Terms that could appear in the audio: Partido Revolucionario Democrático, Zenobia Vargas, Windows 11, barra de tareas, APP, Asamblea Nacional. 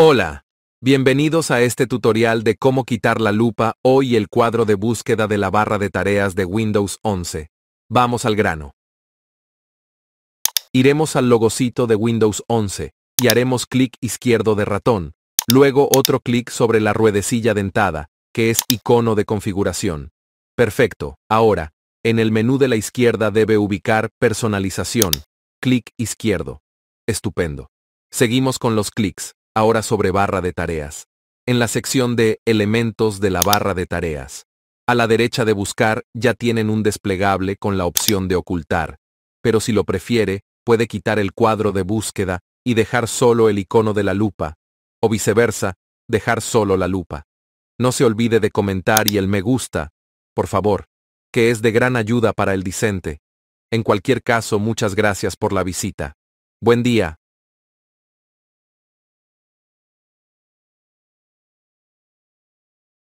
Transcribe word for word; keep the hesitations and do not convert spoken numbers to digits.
Hola, bienvenidos a este tutorial de cómo quitar la lupa o y el cuadro de búsqueda de la barra de tareas de Windows once. Vamos al grano. Iremos al logocito de Windows once y haremos clic izquierdo de ratón, luego otro clic sobre la ruedecilla dentada, que es icono de configuración. Perfecto, ahora, en el menú de la izquierda debe ubicar personalización, clic izquierdo. Estupendo. Seguimos con los clics. Ahora sobre barra de tareas. En la sección de elementos de la barra de tareas. A la derecha de buscar ya tienen un desplegable con la opción de ocultar, pero si lo prefiere, puede quitar el cuadro de búsqueda y dejar solo el icono de la lupa, o viceversa, dejar solo la lupa. No se olvide de comentar y el me gusta, por favor, que es de gran ayuda para el discente. En cualquier caso, muchas gracias por la visita. Buen día.